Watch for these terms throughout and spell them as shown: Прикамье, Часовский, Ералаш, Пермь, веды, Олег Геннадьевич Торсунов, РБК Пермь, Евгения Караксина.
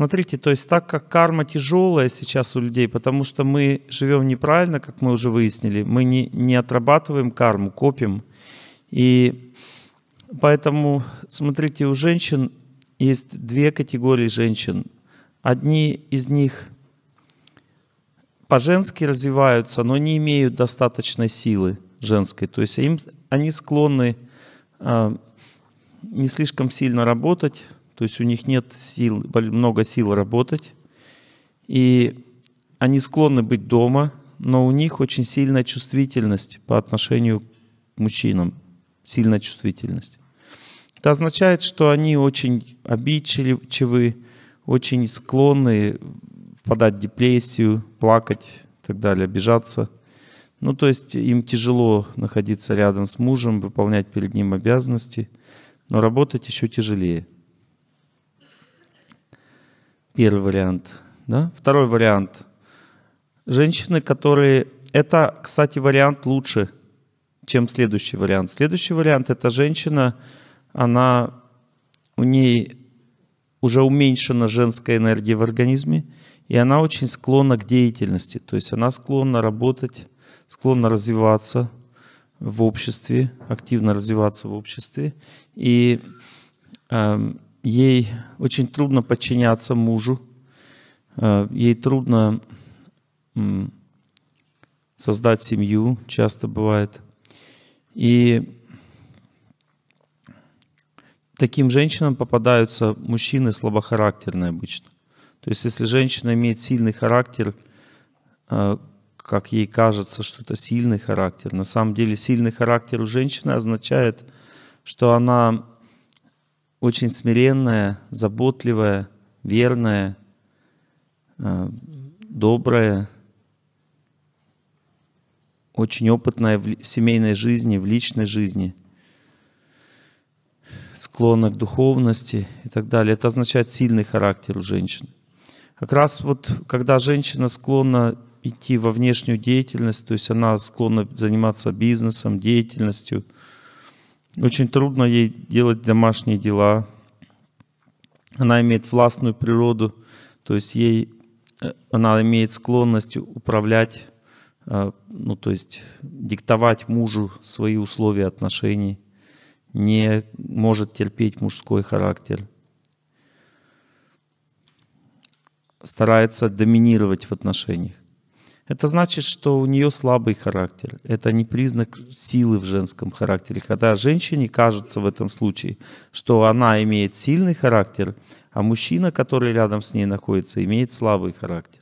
Смотрите, то есть так как карма тяжелая сейчас у людей, потому что мы живем неправильно, как мы уже выяснили, мы не отрабатываем карму, копим. И поэтому, смотрите, у женщин есть две категории женщин. Одни из них по-женски развиваются, но не имеют достаточной силы женской. То есть они склонны не слишком сильно работать. То есть у них нет сил, много сил работать, и они склонны быть дома, но у них очень сильная чувствительность по отношению к мужчинам, сильная чувствительность. Это означает, что они очень обидчивы, очень склонны впадать в депрессию, плакать и так далее, обижаться. Ну, то есть им тяжело находиться рядом с мужем, выполнять перед ним обязанности, но работать еще тяжелее. Первый вариант. Да? Второй вариант. Женщины, которые... Это, кстати, вариант лучше, чем следующий вариант. Следующий вариант — это женщина, у ней уже уменьшена женская энергия в организме, и она очень склонна к деятельности. То есть она склонна работать, склонна развиваться в обществе, активно развиваться в обществе. И... ей очень трудно подчиняться мужу, ей трудно создать семью, часто бывает. И таким женщинам попадаются мужчины слабохарактерные обычно. То есть если женщина имеет сильный характер, как ей кажется, что это сильный характер, на самом деле сильный характер у женщины означает, что она... очень смиренная, заботливая, верная, добрая, очень опытная в семейной жизни, в личной жизни, склонна к духовности и так далее. Это означает сильный характер у женщины. Как раз вот когда женщина склонна идти во внешнюю деятельность, то есть она склонна заниматься бизнесом, деятельностью, очень трудно ей делать домашние дела. Она имеет властную природу, то есть она имеет склонность управлять, ну то есть диктовать мужу свои условия отношений, не может терпеть мужской характер. Старается доминировать в отношениях. Это значит, что у нее слабый характер. Это не признак силы в женском характере. Когда женщине кажется в этом случае, что она имеет сильный характер, а мужчина, который рядом с ней находится, имеет слабый характер.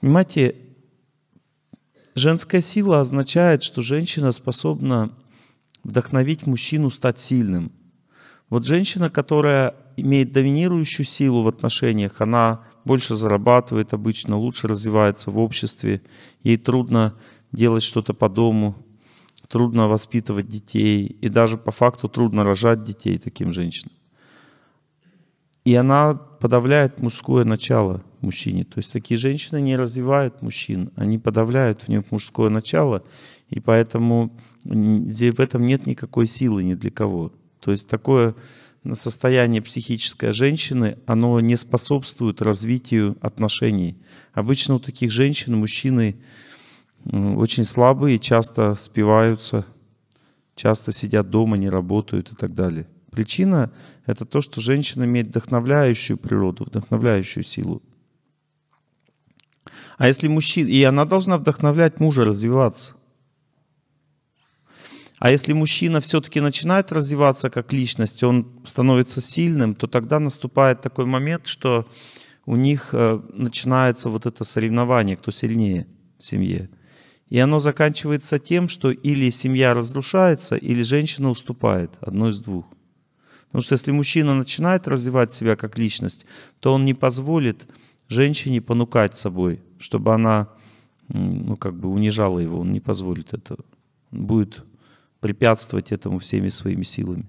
Понимаете, женская сила означает, что женщина способна вдохновить мужчину стать сильным. Вот женщина, которая имеет доминирующую силу в отношениях, она больше зарабатывает обычно, лучше развивается в обществе, ей трудно делать что-то по дому, трудно воспитывать детей, и даже по факту трудно рожать детей таким женщинам. И она подавляет мужское начало в мужчине. То есть такие женщины не развивают мужчин, они подавляют в них мужское начало, и поэтому в этом нет никакой силы ни для кого. То есть такое состояние психической женщины, оно не способствует развитию отношений. Обычно у таких женщин мужчины очень слабые, часто спиваются, часто сидят дома, не работают и так далее. Причина — это то, что женщина имеет вдохновляющую природу, вдохновляющую силу. А если мужчина... И она должна вдохновлять мужа развиваться. А если мужчина все-таки начинает развиваться как личность, он становится сильным, то тогда наступает такой момент, что у них начинается вот это соревнование, кто сильнее в семье. И оно заканчивается тем, что или семья разрушается, или женщина уступает, одно из двух. Потому что если мужчина начинает развивать себя как личность, то он не позволит женщине понукать собой, чтобы она, ну, как бы унижала его, он не позволит этого. Он будет препятствовать этому всеми своими силами.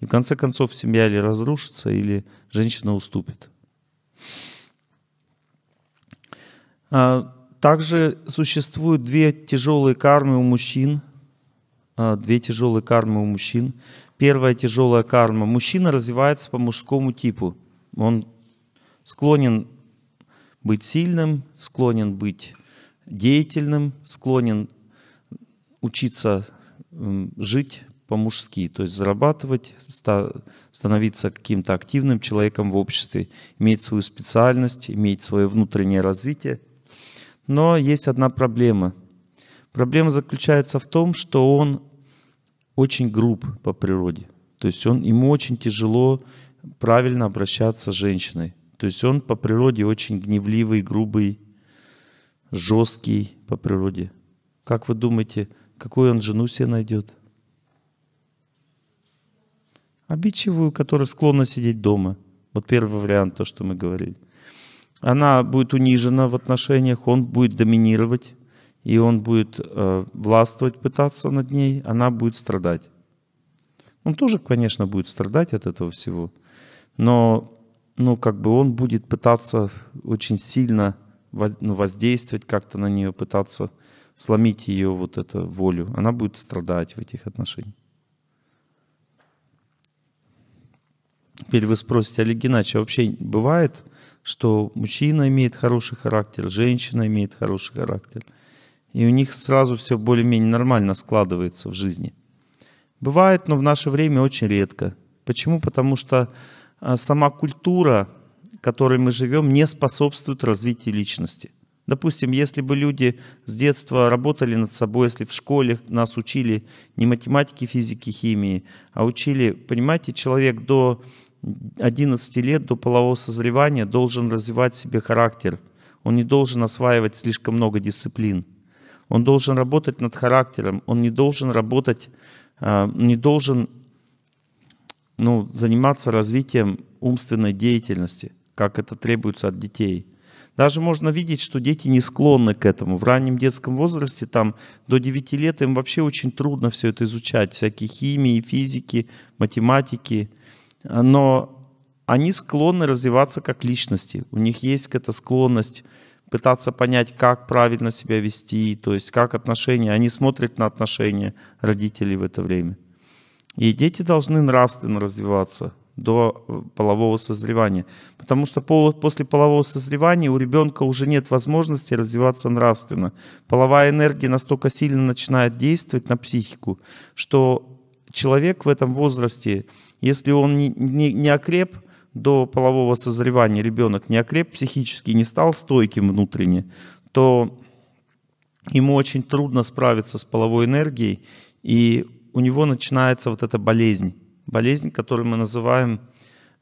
И в конце концов семья или разрушится, или женщина уступит. Также существуют две тяжелые кармы у мужчин. Первая тяжелая карма. Мужчина развивается по мужскому типу. Он склонен быть сильным, склонен быть деятельным, склонен учиться жить по-мужски, то есть зарабатывать, становиться каким-то активным человеком в обществе, иметь свою специальность, иметь свое внутреннее развитие. Но есть одна проблема. Проблема заключается в том, что он очень груб по природе. То есть ему очень тяжело правильно обращаться с женщиной. То есть он по природе очень гневливый, грубый, жесткий по природе. Как вы думаете, какую он жену себе найдет? Обидчивую, которая склонна сидеть дома. Вот первый вариант, то, что мы говорили. Она будет унижена в отношениях, он будет доминировать, и он будет властвовать, пытаться над ней, она будет страдать. Он тоже, конечно, будет страдать от этого всего, но он будет пытаться очень сильно воздействовать как-то на нее, пытаться сломить ее вот эту волю. Она будет страдать в этих отношениях. Теперь вы спросите, Олег Геннадьевич, а вообще бывает, что мужчина имеет хороший характер, женщина имеет хороший характер, и у них сразу все более-менее нормально складывается в жизни? Бывает, но в наше время очень редко. Почему? Потому что сама культура, в которой мы живем, не способствует развитию личности. Допустим, если бы люди с детства работали над собой, если в школе нас учили не математики, физики, химии, а учили, понимаете, человек до 11 лет, до полового созревания должен развивать себе характер. Он не должен осваивать слишком много дисциплин. Он должен работать над характером, он не должен работать, не должен заниматься развитием умственной деятельности, как это требуется от детей. Даже можно видеть, что дети не склонны к этому. В раннем детском возрасте, там, до 9 лет, им вообще очень трудно все это изучать. Всякие химии, физики, математики. Но они склонны развиваться как личности. У них есть какая-то склонность пытаться понять, как правильно себя вести, то есть как отношения. Они смотрят на отношения родителей в это время. И дети должны нравственно развиваться до полового созревания. Потому что после полового созревания у ребенка уже нет возможности развиваться нравственно. Половая энергия настолько сильно начинает действовать на психику, что человек в этом возрасте, если он не окреп до полового созревания, ребенок не окреп психически, не стал стойким внутренне, то ему очень трудно справиться с половой энергией, и у него начинается вот эта болезнь. Болезнь, которую мы называем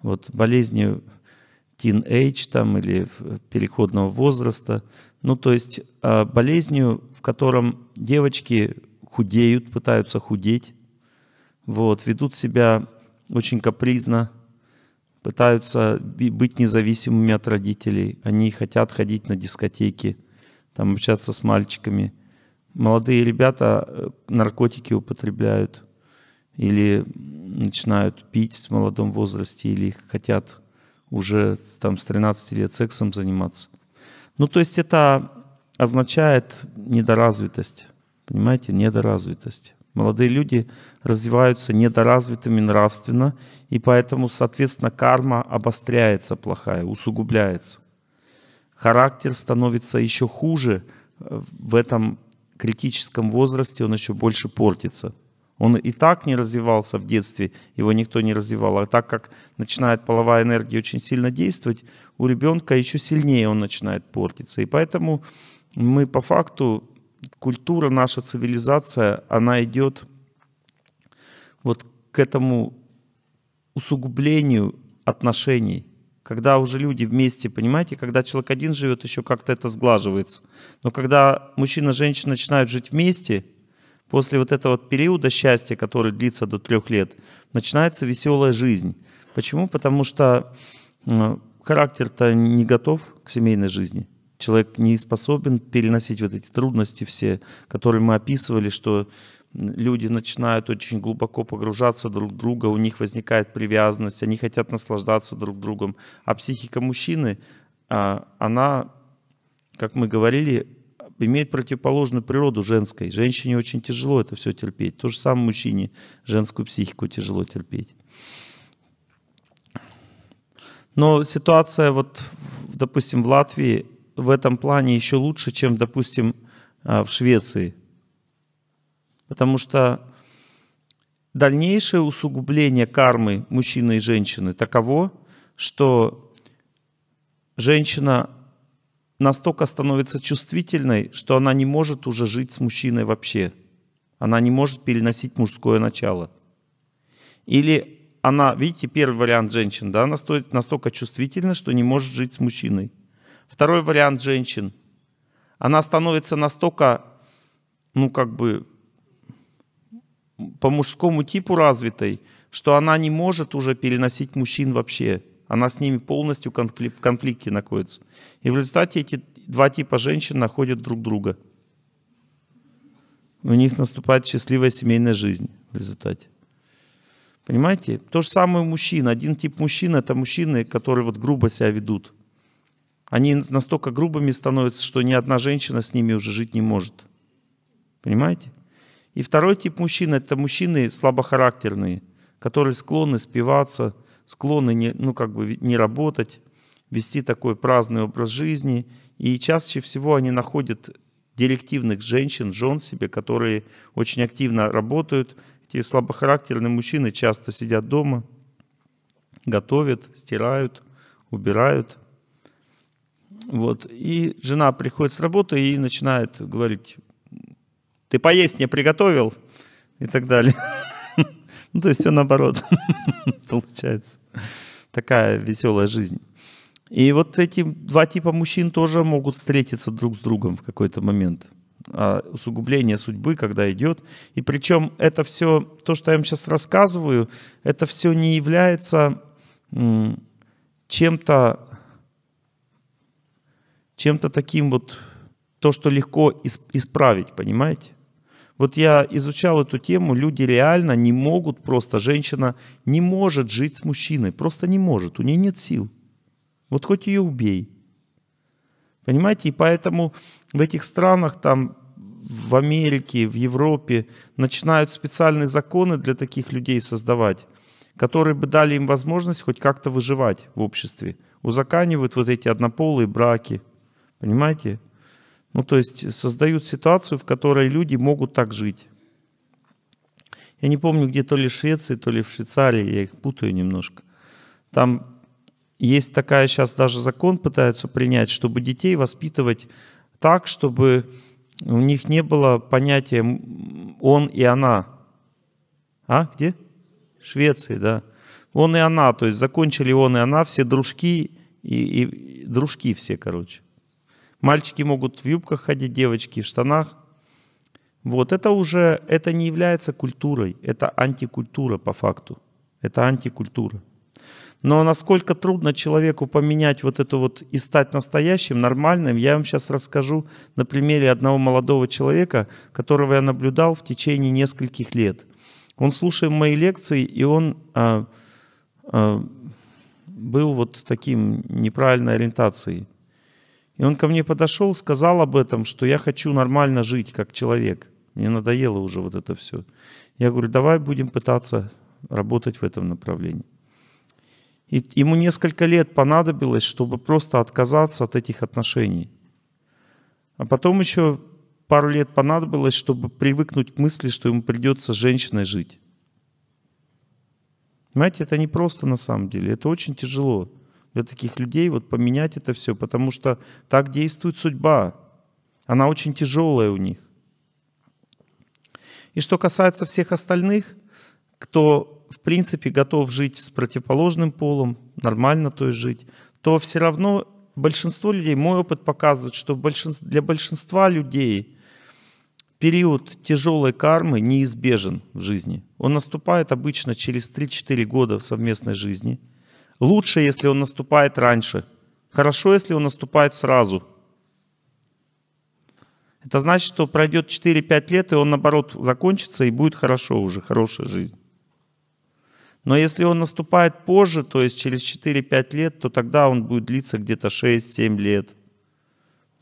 болезнью teenage или переходного возраста. Ну, то есть болезнью, в котором девочки худеют, пытаются худеть, ведут себя очень капризно, пытаются быть независимыми от родителей. Они хотят ходить на дискотеки, там, общаться с мальчиками. Молодые ребята наркотики употребляют. Или начинают пить в молодом возрасте, или хотят уже там, с 13 лет сексом заниматься. Ну, то есть это означает недоразвитость. Понимаете, недоразвитость. Молодые люди развиваются недоразвитыми нравственно, и поэтому, соответственно, карма обостряется плохая, усугубляется. Характер становится еще хуже. В этом критическом возрасте он еще больше портится. Он и так не развивался в детстве, его никто не развивал. А так как начинает половая энергия очень сильно действовать, у ребенка еще сильнее он начинает портиться. И поэтому мы по факту, культура, наша цивилизация, она идет к этому усугублению отношений. Когда уже люди вместе, понимаете, когда человек один живет, еще как-то это сглаживается. Но когда мужчина и женщина начинают жить вместе, после этого периода счастья, который длится до 3 лет, начинается веселая жизнь. Почему? Потому что характер-то не готов к семейной жизни. Человек не способен переносить эти трудности все, которые мы описывали, что люди начинают очень глубоко погружаться друг в друга, у них возникает привязанность, они хотят наслаждаться друг другом. А психика мужчины, она, как мы говорили, имеет противоположную природу женской. Женщине очень тяжело это все терпеть. То же самое мужчине, женскую психику тяжело терпеть. Но ситуация, вот, допустим, в Латвии в этом плане еще лучше, чем, допустим, в Швеции. Потому что дальнейшее усугубление кармы мужчины и женщины таково, что женщина настолько становится чувствительной, что она не может уже жить с мужчиной вообще. Она не может переносить мужское начало. Или она, видите, первый вариант женщин, да, она настолько чувствительна, что не может жить с мужчиной. Второй вариант женщин, она становится настолько, ну как бы, по мужскому типу развитой, что она не может уже переносить мужчин вообще. Она с ними полностью в конфликте находится. И в результате эти два типа женщин находят друг друга. У них наступает счастливая семейная жизнь в результате. Понимаете? То же самое у мужчин. Один тип мужчин — это мужчины, которые вот грубо себя ведут. Они настолько грубыми становятся, что ни одна женщина с ними уже жить не может. Понимаете? И второй тип мужчин — это мужчины слабохарактерные, которые склонны спиваться, склонны не работать, вести такой праздный образ жизни. И чаще всего они находят директивных женщин, жен себе, которые очень активно работают. Эти слабохарактерные мужчины часто сидят дома, готовят, стирают, убирают. Вот. И жена приходит с работы и начинает говорить: «Ты поесть не приготовил?» и так далее. Ну, то есть все наоборот получается. Такая веселая жизнь. И вот эти два типа мужчин тоже могут встретиться друг с другом в какой-то момент. Усугубление судьбы, когда идет. И причем это все, то, что я вам сейчас рассказываю, это все не является чем-то таким вот, то, что легко исправить, понимаете? Вот я изучал эту тему, люди реально не могут просто, женщина не может жить с мужчиной, просто не может, у нее нет сил. Вот хоть ее убей. Понимаете, и поэтому в этих странах, там, в Америке, в Европе, начинают специальные законы для таких людей создавать, которые бы дали им возможность хоть как-то выживать в обществе. Узаконивают вот эти однополые браки, понимаете? Ну, то есть создают ситуацию, в которой люди могут так жить. Я не помню, где, то ли в Швеции, то ли в Швейцарии, я их путаю немножко. Там есть такая, сейчас даже закон пытаются принять, чтобы детей воспитывать так, чтобы у них не было понятия «он» и «она». А, где? В Швеции, да. «Он» и «она», то есть закончили «он» и «она», все дружки, и дружки все, короче. Мальчики могут в юбках ходить, девочки в штанах. Вот, это уже, это не является культурой, это антикультура по факту, это антикультура. Но насколько трудно человеку поменять вот это вот и стать настоящим, нормальным, я вам сейчас расскажу на примере одного молодого человека, которого я наблюдал в течение нескольких лет. Он слушал мои лекции, и он был вот таким неправильной ориентацией. И он ко мне подошел, сказал об этом, что я хочу нормально жить как человек. Мне надоело уже вот это все. Я говорю, давай будем пытаться работать в этом направлении. И ему несколько лет понадобилось, чтобы просто отказаться от этих отношений. А потом еще пару лет понадобилось, чтобы привыкнуть к мысли, что ему придется с женщиной жить. Понимаете, это не просто на самом деле, это очень тяжело для таких людей вот поменять это все, потому что так действует судьба. Она очень тяжелая у них. И что касается всех остальных, кто в принципе готов жить с противоположным полом, нормально то есть жить, то все равно большинство людей, мой опыт показывает, что для большинства людей период тяжелой кармы неизбежен в жизни. Он наступает обычно через 3-4 года в совместной жизни. Лучше, если он наступает раньше. Хорошо, если он наступает сразу. Это значит, что пройдет 4-5 лет, и он наоборот закончится, и будет хорошо уже, хорошая жизнь. Но если он наступает позже, то есть через 4-5 лет, то тогда он будет длиться где-то 6-7 лет.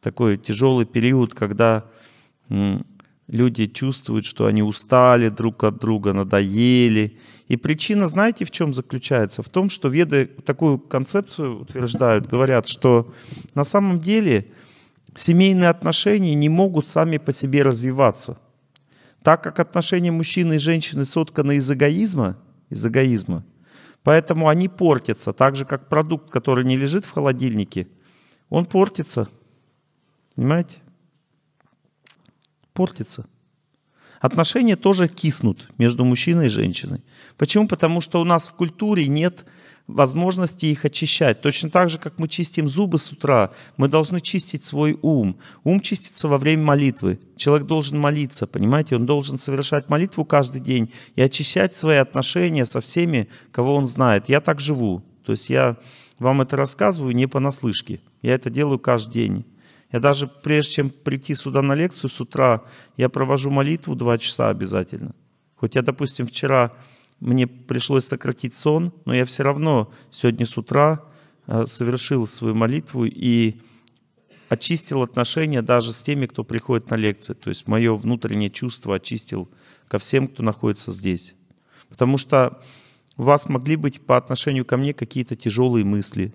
Такой тяжелый период, когда Люди чувствуют, что они устали друг от друга, надоели. И причина, знаете, в чем заключается? В том, что веды такую концепцию утверждают, говорят, что на самом деле семейные отношения не могут сами по себе развиваться. Так как отношения мужчины и женщины сотканы из эгоизма, поэтому они портятся. Так же, как продукт, который не лежит в холодильнике, он портится. Понимаете? Портится. Отношения тоже киснут между мужчиной и женщиной. Почему? Потому что у нас в культуре нет возможности их очищать. Точно так же, как мы чистим зубы с утра, мы должны чистить свой ум. Ум чистится во время молитвы. Человек должен молиться, понимаете? Он должен совершать молитву каждый день и очищать свои отношения со всеми, кого он знает. Я так живу. То есть я вам это рассказываю не понаслышке. Я это делаю каждый день. Я даже прежде чем прийти сюда на лекцию с утра, я провожу молитву 2 часа обязательно. Хоть я, допустим, вчера мне пришлось сократить сон, но я все равно сегодня с утра совершил свою молитву и очистил отношения даже с теми, кто приходит на лекции. То есть мое внутреннее чувство очистил ко всем, кто находится здесь. Потому что у вас могли быть по отношению ко мне какие-то тяжелые мысли.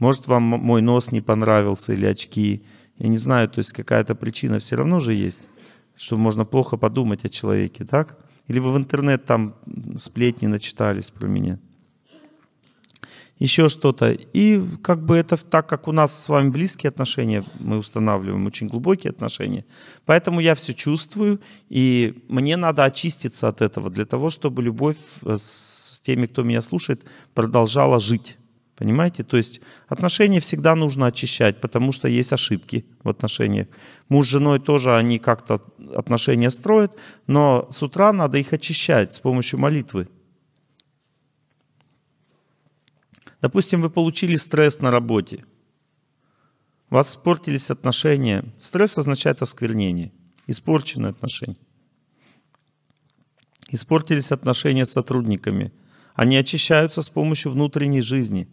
Может, вам мой нос не понравился или очки. Я не знаю, то есть какая-то причина все равно же есть, что можно плохо подумать о человеке, так? Или вы в интернет там сплетни начитались про меня. Еще что-то. И как бы это так, как у нас с вами близкие отношения, мы устанавливаем очень глубокие отношения. Поэтому я все чувствую, и мне надо очиститься от этого, для того, чтобы любовь с теми, кто меня слушает, продолжала жить. Понимаете? То есть отношения всегда нужно очищать, потому что есть ошибки в отношениях. Муж с женой тоже, они как-то отношения строят, но с утра надо их очищать с помощью молитвы. Допустим, вы получили стресс на работе, у вас испортились отношения. Стресс означает осквернение, испорченные отношения. Испортились отношения с сотрудниками. Они очищаются с помощью внутренней жизни.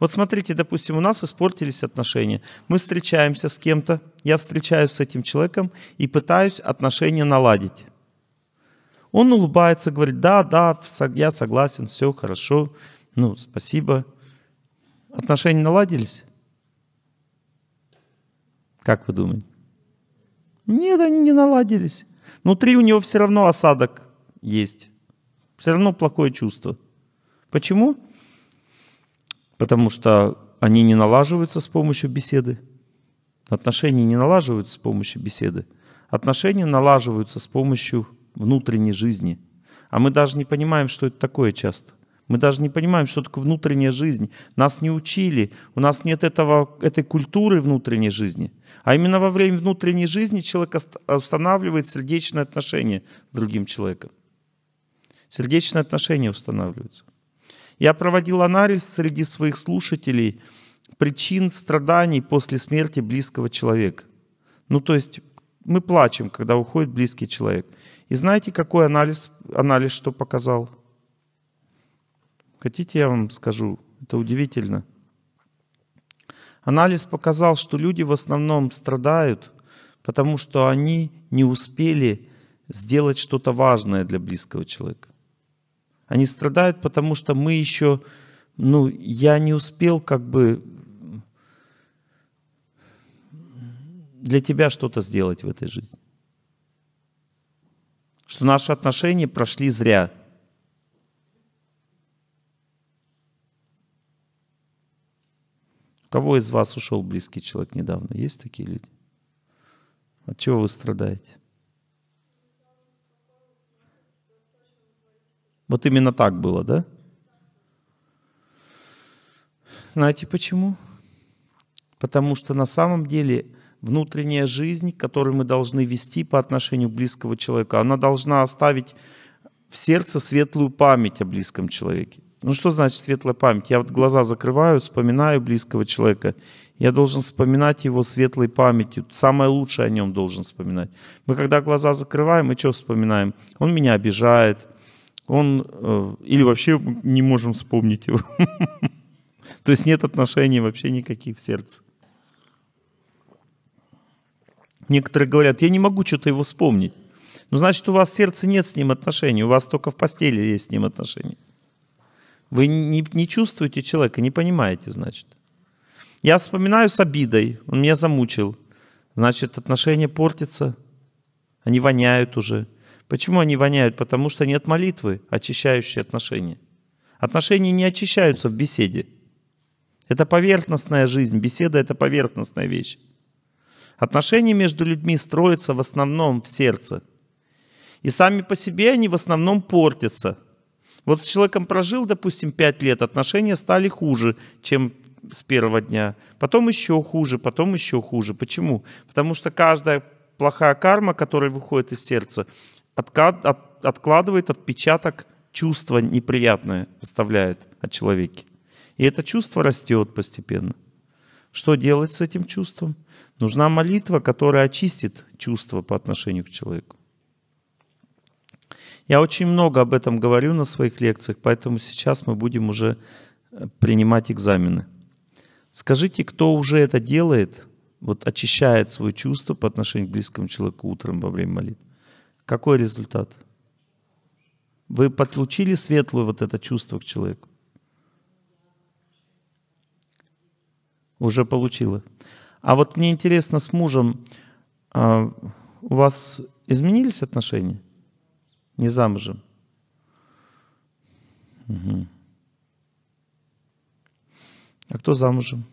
Вот смотрите, допустим, у нас испортились отношения. Мы встречаемся с кем-то, я встречаюсь с этим человеком и пытаюсь отношения наладить. Он улыбается, говорит, да, я согласен, все хорошо, ну, спасибо. Отношения наладились? Как вы думаете? Нет, они не наладились. Внутри у него все равно осадок есть. Все равно плохое чувство. Почему? Потому что они не налаживаются с помощью беседы. Отношения не налаживаются с помощью беседы. Отношения налаживаются с помощью внутренней жизни. А мы даже не понимаем, что это такое часто. Мы даже не понимаем, что такое внутренняя жизнь. Нас не учили, у нас нет этой культуры внутренней жизни. А именно во время внутренней жизни человек устанавливает сердечные отношения с другим человеком. Сердечные отношения устанавливаются. Я проводил анализ среди своих слушателей причин страданий после смерти близкого человека. Ну, то есть мы плачем, когда уходит близкий человек. И знаете, какой анализ что показал? Хотите, я вам скажу? Это удивительно. Анализ показал, что люди в основном страдают, потому что они не успели сделать что-то важное для близкого человека. Они страдают, потому что мы еще, я не успел как бы для тебя что-то сделать в этой жизни. Что наши отношения прошли зря. У кого из вас ушел близкий человек недавно? Есть такие люди? От чего вы страдаете? Вот именно так было, да? Знаете почему? Потому что на самом деле внутренняя жизнь, которую мы должны вести по отношению к близкому человеку, она должна оставить в сердце светлую память о близком человеке. Ну что значит светлая память? Я вот глаза закрываю, вспоминаю близкого человека. Я должен вспоминать его светлой памятью. Самое лучшее о нем должен вспоминать. Мы когда глаза закрываем, мы что вспоминаем? Он меня обижает. Или вообще не можем вспомнить его. То есть нет отношений вообще никаких в сердце. Некоторые говорят, я не могу что-то его вспомнить. Ну, значит, у вас в сердце нет с ним отношений, у вас только в постели есть с ним отношения. Вы не чувствуете человека, не понимаете, значит. Я вспоминаю с обидой, он меня замучил. Значит, отношения портятся, они воняют уже. Почему они воняют? Потому что нет молитвы, очищающей отношения. Отношения не очищаются в беседе. Это поверхностная жизнь, беседа — это поверхностная вещь. Отношения между людьми строятся в основном в сердце. И сами по себе они в основном портятся. Вот с человеком прожил, допустим, 5 лет, отношения стали хуже, чем с первого дня. Потом еще хуже, потом еще хуже. Почему? Потому что каждая плохая карма, которая выходит из сердца, откладывает отпечаток, чувство неприятное оставляет от человека. И это чувство растет постепенно. Что делать с этим чувством? Нужна молитва, которая очистит чувство по отношению к человеку. Я очень много об этом говорю на своих лекциях, поэтому сейчас мы будем уже принимать экзамены. Скажите, кто уже это делает, вот очищает свое чувство по отношению к близкому человеку утром во время молитвы? Какой результат? Вы подключили светлое вот это чувство к человеку? Уже получила. А вот мне интересно, с мужем у вас изменились отношения? Не замужем? Угу. А кто замужем?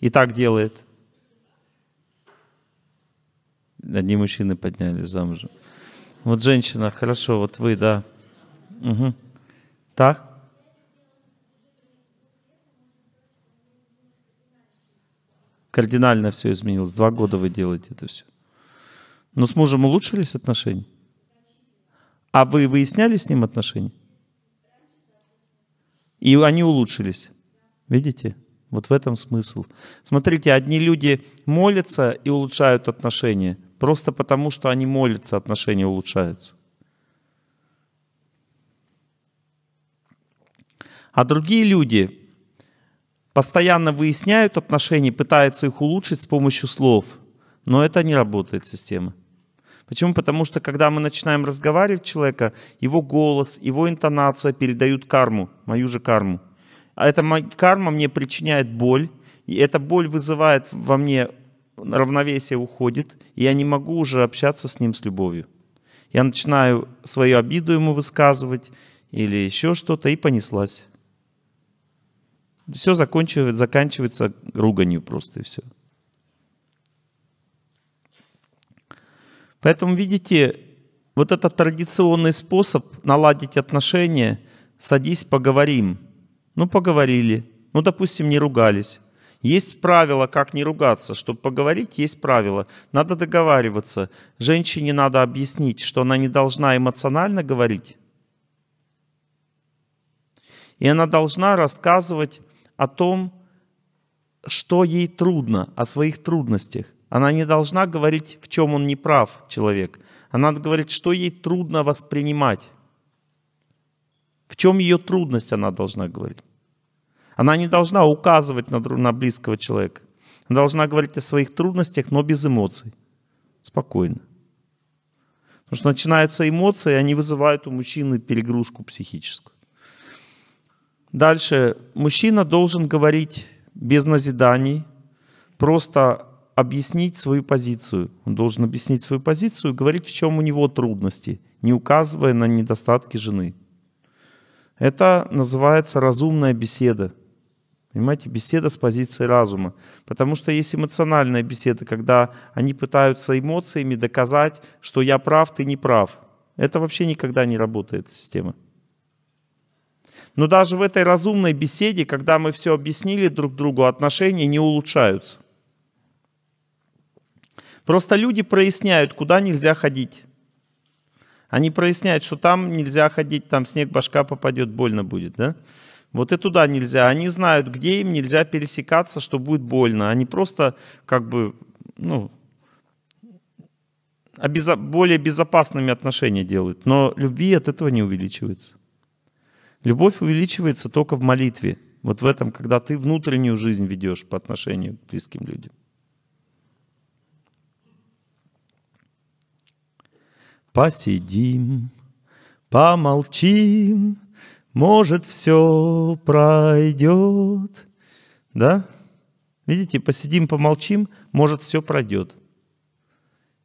И так делает. Одни мужчины поднялись замужем. Вот женщина, хорошо, вот вы, да. Угу. Так? Кардинально все изменилось. 2 года вы делаете это все. Но с мужем улучшились отношения? А вы выясняли с ним отношения? И они улучшились. Видите? Вот в этом смысл. Смотрите, одни люди молятся и улучшают отношения. Просто потому, что они молятся, отношения улучшаются. А другие люди постоянно выясняют отношения, пытаются их улучшить с помощью слов. Но это не работает система. Почему? Потому что, когда мы начинаем разговаривать человека, его голос, его интонация передают карму, мою же карму. А эта карма мне причиняет боль, и эта боль вызывает во мне равновесие, уходит, и я не могу уже общаться с ним с любовью. Я начинаю свою обиду ему высказывать или еще что-то, и понеслась. Все заканчивается руганью просто, и все. Поэтому, видите, вот этот традиционный способ наладить отношения: садись, поговорим. Ну, поговорили. Ну, допустим, не ругались. Есть правила, как не ругаться. Чтобы поговорить, есть правила. Надо договариваться. Женщине надо объяснить, что она не должна эмоционально говорить. И она должна рассказывать о том, что ей трудно, о своих трудностях. Она не должна говорить, в чем он не прав, человек. Она говорит, что ей трудно воспринимать. В чем ее трудность, она должна говорить. Она не должна указывать на близкого человека. Она должна говорить о своих трудностях, но без эмоций. Спокойно. Потому что начинаются эмоции, и они вызывают у мужчины перегрузку психическую. Дальше. Мужчина должен говорить без назиданий, просто объяснить свою позицию. Он должен объяснить свою позицию и говорить, в чем у него трудности, не указывая на недостатки жены. Это называется разумная беседа. Понимаете, беседа с позиции разума. Потому что есть эмоциональная беседа, когда они пытаются эмоциями доказать, что я прав, ты не прав. Это вообще никогда не работает система. Но даже в этой разумной беседе, когда мы все объяснили друг другу, отношения не улучшаются. Просто люди проясняют, куда нельзя ходить. Они проясняют, что там нельзя ходить, там снег, башка попадет, больно будет. Да? Вот и туда нельзя. Они знают, где им нельзя пересекаться, что будет больно. Они просто как бы, ну, более безопасными отношения делают. Но любви от этого не увеличивается. Любовь увеличивается только в молитве. Вот в этом, когда ты внутреннюю жизнь ведешь по отношению к близким людям. Посидим, помолчим, может, все пройдет. Да? Видите, посидим, помолчим, может, все пройдет.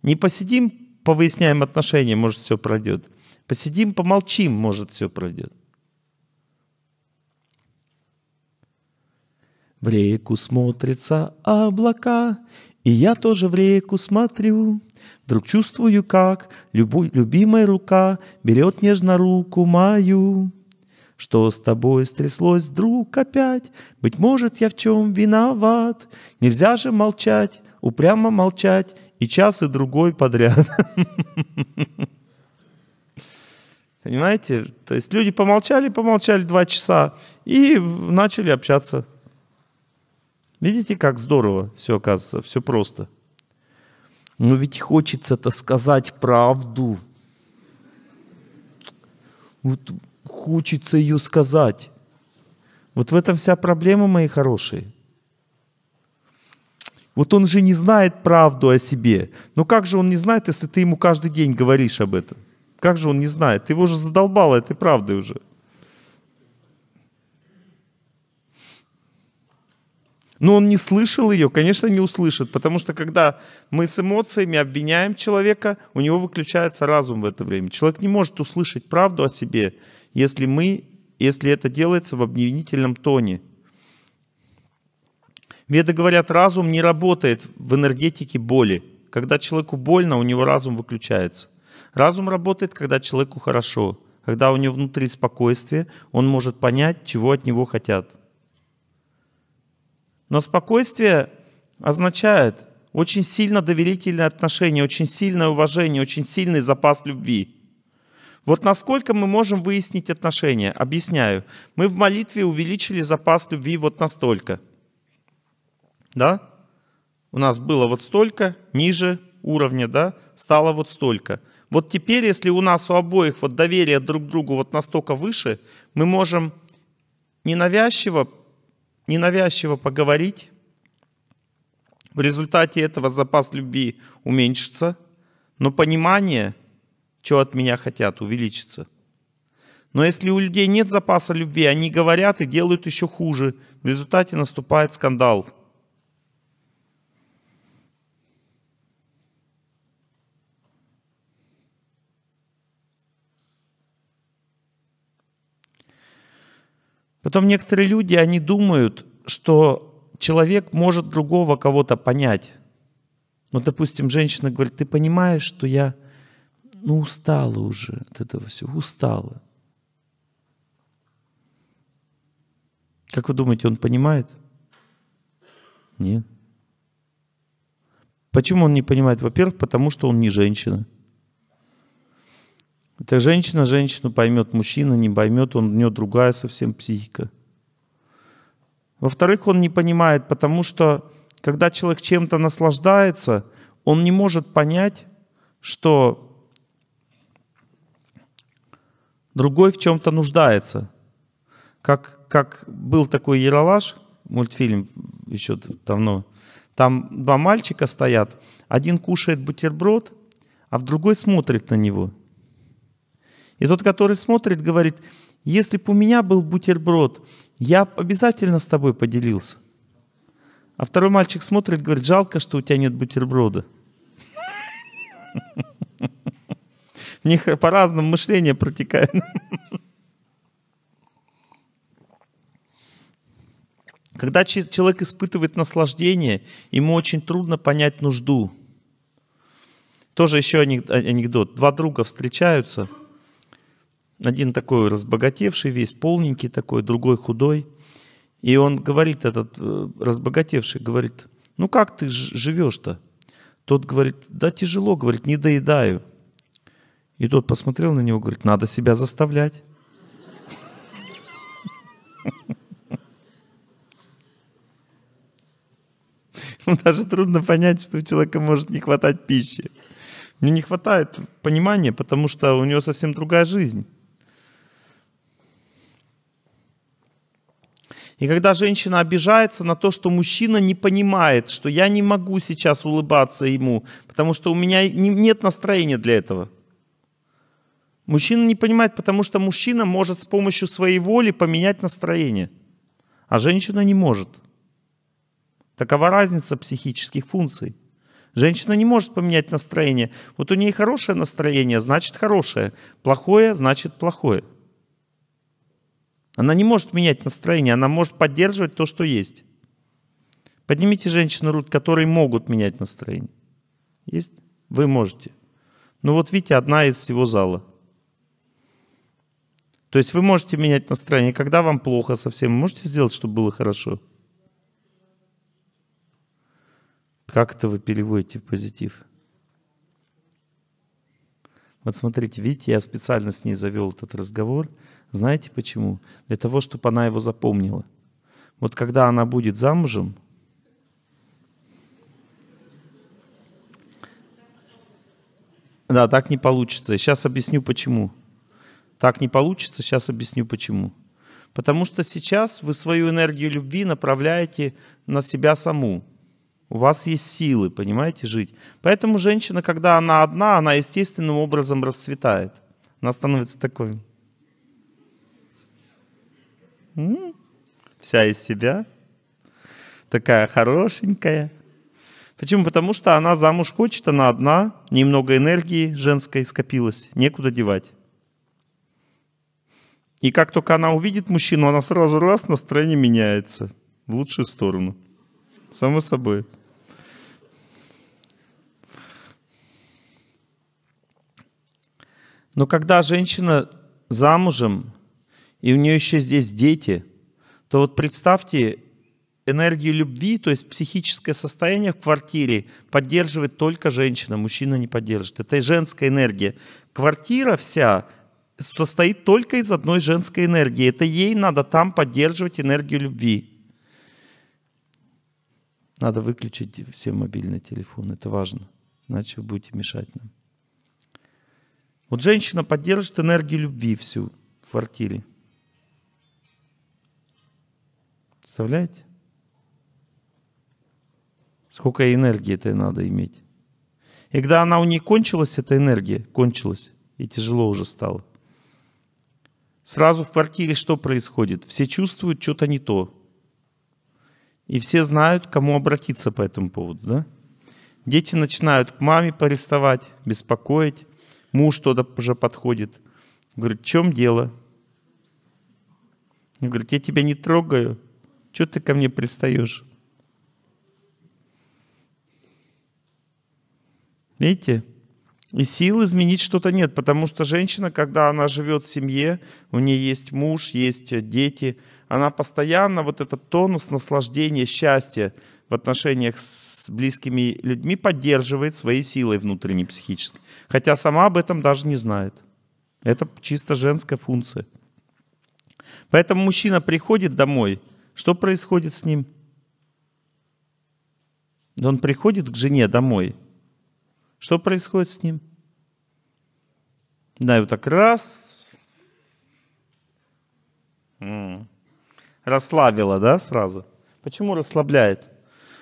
Не посидим, повыясняем отношения, может, все пройдет. Посидим, помолчим, может, все пройдет. В реку смотрятся облака, и я тоже в реку смотрю. Вдруг чувствую, как любимая рука берет нежно руку мою. Что с тобой стряслось вдруг опять? Быть может, я в чем виноват? Нельзя же молчать, упрямо молчать, и час, и другой подряд. Понимаете? То есть люди помолчали 2 часа и начали общаться. Видите, как здорово все оказывается, все просто. Но ведь хочется-то сказать правду. Вот хочется ее сказать. Вот в этом вся проблема, мои хорошие. Вот он же не знает правду о себе. Но как же он не знает, если ты ему каждый день говоришь об этом? Как же он не знает? Ты его же задолбала этой правдой уже. Но он не слышал ее, конечно, не услышит, потому что когда мы с эмоциями обвиняем человека, у него выключается разум в это время. Человек не может услышать правду о себе, если это делается в обвинительном тоне. Веды говорят, разум не работает в энергетике боли. Когда человеку больно, у него разум выключается. Разум работает, когда человеку хорошо, когда у него внутри спокойствие, он может понять, чего от него хотят. Но спокойствие означает очень сильно доверительные отношения, очень сильное уважение, очень сильный запас любви. Вот насколько мы можем выяснить отношения? Объясняю. Мы в молитве увеличили запас любви вот настолько. Да? У нас было вот столько, ниже уровня, да? Стало вот столько. Вот теперь, если у нас у обоих вот доверие друг к другу вот настолько выше, мы можем ненавязчиво поговорить, в результате этого запас любви уменьшится, но понимание, что от меня хотят, увеличится. Но если у людей нет запаса любви, они говорят и делают еще хуже, в результате наступает скандал. Потом некоторые люди, они думают, что человек может другого кого-то понять. Вот, допустим, женщина говорит, ты понимаешь, что я устала уже от этого всего, устала. Как вы думаете, он понимает? Нет. Почему он не понимает? Во-первых, потому что он не женщина. Это женщина женщину поймет, мужчина не поймет, у него другая совсем психика. Во-вторых, он не понимает, потому что, когда человек чем-то наслаждается, он не может понять, что другой в чем-то нуждается. Как был такой «Ералаш», мультфильм еще давно, там 2 мальчика стоят, один кушает бутерброд, а в другой смотрит на него. И тот, который смотрит, говорит, если бы у меня был бутерброд, я обязательно с тобой поделился. А второй мальчик смотрит, говорит, жалко, что у тебя нет бутерброда. У них по-разному мышление протекает. Когда человек испытывает наслаждение, ему очень трудно понять нужду. Тоже еще анекдот. 2 друга встречаются. Один такой разбогатевший весь, полненький такой, другой худой. И он говорит, этот разбогатевший, говорит, ну как ты живешь-то? Тот говорит, да тяжело, говорит, не доедаю. И тот посмотрел на него, говорит, надо себя заставлять. Даже трудно понять, что у человека может не хватать пищи. У него не хватает понимания, потому что у него совсем другая жизнь. И когда женщина обижается на то, что мужчина не понимает, что я не могу сейчас улыбаться ему, потому что у меня нет настроения для этого. Мужчина не понимает, потому что мужчина может с помощью своей воли поменять настроение, а женщина не может. Такова разница психических функций. Женщина не может поменять настроение. Вот у нее хорошее настроение, значит хорошее. Плохое, значит плохое. Она не может менять настроение, она может поддерживать то, что есть. Поднимите женщин, которые могут менять настроение. Есть? Вы можете. Ну вот видите, одна из всего зала. То есть вы можете менять настроение. Когда вам плохо совсем, вы можете сделать, чтобы было хорошо? Как это вы переводите в позитив? Вот смотрите, видите, я специально с ней завел этот разговор. Знаете почему? Для того, чтобы она его запомнила. Вот когда она будет замужем, да, так не получится. Сейчас объясню почему. Так не получится, сейчас объясню почему. Потому что сейчас вы свою энергию любви направляете на себя саму. У вас есть силы, понимаете, жить. Поэтому женщина, когда она одна, она естественным образом расцветает. Она становится такой. Вся из себя. Такая хорошенькая. Почему? Потому что она замуж хочет, она одна. Немного энергии женской скопилось. Некуда девать. И как только она увидит мужчину, она сразу раз, настроение меняется. В лучшую сторону. Само собой. Но когда женщина замужем, и у нее еще здесь дети, то вот представьте, энергию любви, то есть психическое состояние в квартире поддерживает только женщина, мужчина не поддержит. Это и женская энергия. Квартира вся состоит только из одной женской энергии. Это ей надо там поддерживать энергию любви. Надо выключить все мобильные телефоны, это важно, иначе вы будете мешать нам. Вот женщина поддержит энергию любви всю в квартире. Представляете? Сколько энергии это надо иметь. И когда она у нее кончилась, эта энергия кончилась, и тяжело уже стало. Сразу в квартире что происходит? Все чувствуют что-то не то. И все знают, к кому обратиться по этому поводу. Да? Дети начинают к маме приставать, беспокоить. Муж что-то уже подходит. Говорит, в чем дело? Он говорит, я тебя не трогаю. Чего ты ко мне пристаешь? Видите? И сил изменить что-то нет. Потому что женщина, когда она живет в семье, у нее есть муж, есть дети, она постоянно вот этот тонус наслаждения, счастья в отношениях с близкими людьми поддерживает своей силой внутренней, психической. Хотя сама об этом даже не знает. Это чисто женская функция. Поэтому мужчина приходит домой. Что происходит с ним? Он приходит к жене домой. Что происходит с ним? Да, и вот так раз. Расслабила, да, сразу? Почему расслабляет?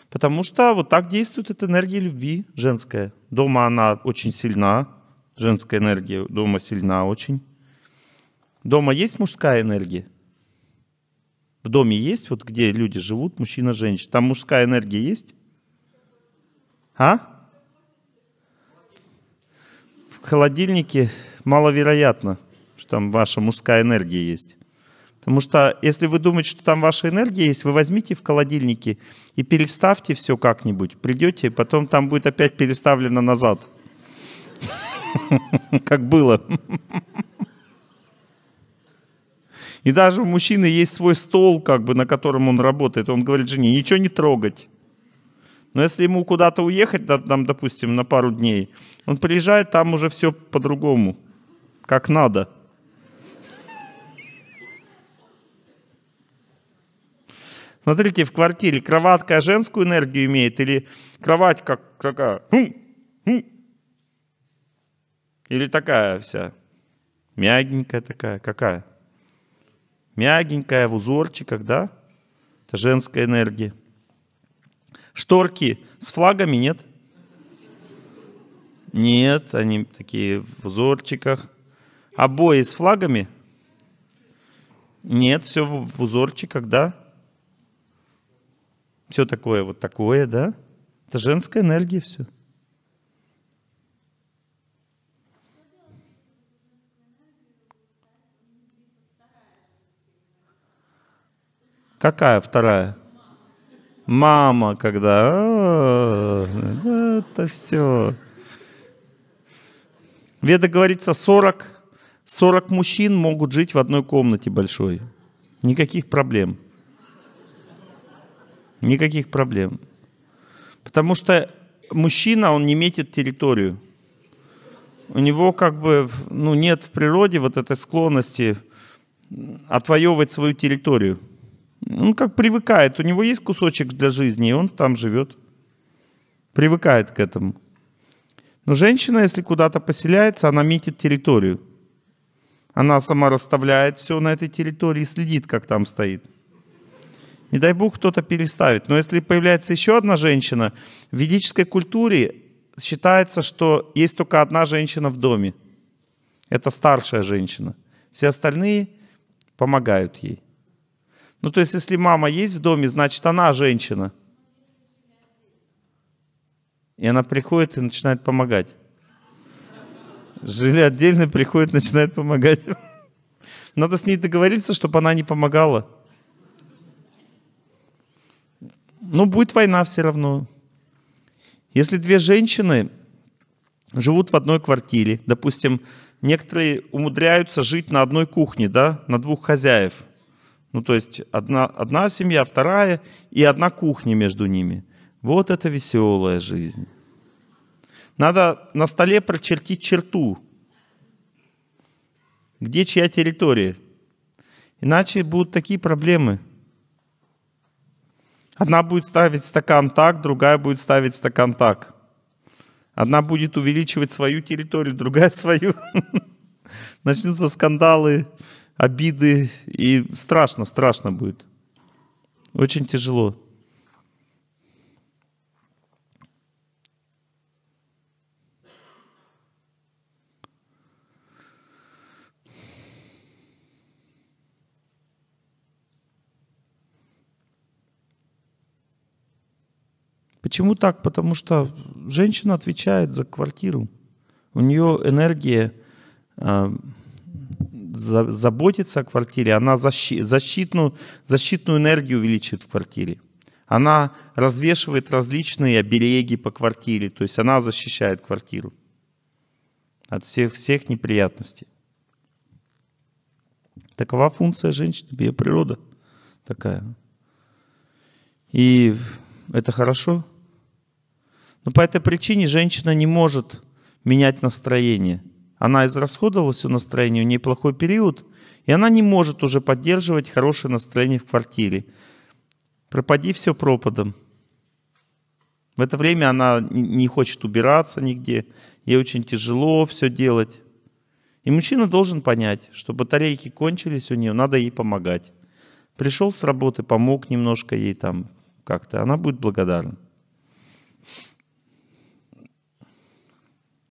Потому что вот так действует эта энергия любви женская. Дома она очень сильна. Женская энергия дома сильна очень. Дома есть мужская энергия? В доме есть, вот где люди живут, мужчина, женщина. Там мужская энергия есть? А? В холодильнике маловероятно, что там ваша мужская энергия есть. Потому что если вы думаете, что там ваша энергия есть, вы возьмите в холодильнике и переставьте все как-нибудь. Придете, потом там будет опять переставлено назад. Как было. И даже у мужчины есть свой стол, как бы, на котором он работает. Он говорит жене, ничего не трогать. Но если ему куда-то уехать, там, допустим, на пару дней, он приезжает, там уже все по-другому, как надо. Смотрите, в квартире кроватка женскую энергию имеет или кровать как какая? Или такая вся? Мягенькая такая. Какая? Мягенькая, в узорчиках, да? Это женская энергия. Шторки с флагами нет? Нет, они такие в узорчиках. Обои с флагами? Нет, все в узорчиках, да? Все такое вот такое, да? Это женская энергия все. Какая вторая? Мама, когда... это все. Веда говорится, 40 мужчин могут жить в одной комнате большой. Никаких проблем. Никаких проблем. Потому что мужчина, он не метит территорию. У него как бы ну, нет в природе вот этой склонности отвоевывать свою территорию. Он как привыкает, у него есть кусочек для жизни, и он там живет. Привыкает к этому. Но женщина, если куда-то поселяется, она метит территорию. Она сама расставляет все на этой территории и следит, как там стоит. Не дай бог, кто-то переставит. Но если появляется еще одна женщина, в ведической культуре считается, что есть только одна женщина в доме. Это старшая женщина. Все остальные помогают ей. Ну, то есть, если мама есть в доме, значит, она женщина. И она приходит и начинает помогать. Жили отдельно, приходит, начинает помогать. Надо с ней договориться, чтобы она не помогала. Ну, будет война все равно. Если две женщины живут в одной квартире, допустим, некоторые умудряются жить на одной кухне, да, на двух хозяев. Ну, то есть одна семья, вторая и одна кухня между ними. Вот это веселая жизнь. Надо на столе прочертить черту. Где чья территория? Иначе будут такие проблемы. Одна будет ставить стакан так, другая будет ставить стакан так. Одна будет увеличивать свою территорию, другая свою. Начнутся скандалы, обиды, и страшно, страшно будет. Очень тяжело. Почему так? Потому что женщина отвечает за квартиру. У нее энергия... заботится о квартире, она защитную энергию увеличивает в квартире. Она развешивает различные обереги по квартире, то есть она защищает квартиру от всех неприятностей. Такова функция женщины, ее природа такая. И это хорошо. Но по этой причине женщина не может менять настроение. Она израсходовала все настроение, у нее плохой период, и она не может уже поддерживать хорошее настроение в квартире. Пропади все пропадом. В это время она не хочет убираться нигде, ей очень тяжело все делать. И мужчина должен понять, что батарейки кончились у нее, надо ей помогать. Пришел с работы, помог немножко ей там как-то, она будет благодарна.